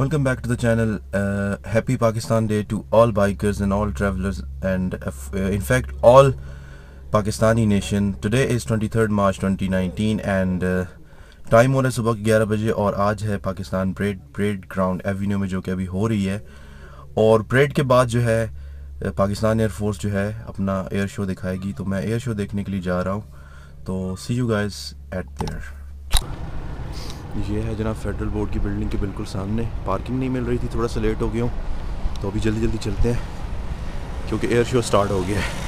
Welcome back to the channel. Happy Pakistan Day to all bikers and all travelers and in fact all Pakistani nation. Today is 23rd March 2019 and time हो रहा है सुबह के 11 बजे और आज है पाकिस्तान परेड ग्राउंड एवेन्यू में जो कि अभी हो रही है और परेड के बाद जो है पाकिस्तान एयर फोर्स जो है अपना एयर शो दिखाएगी तो मैं एयर शो देखने के लिए जा रहा हूँ तो see you guys at there. ये है जनाब फेडरल बोर्ड की बिल्डिंग के बिल्कुल सामने। पार्किंग नहीं मिल रही थी, थोड़ा सा लेट हो गया हूँ तो अभी जल्दी जल्दी चलते हैं क्योंकि एयर शो स्टार्ट हो गया है।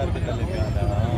करके चले गए।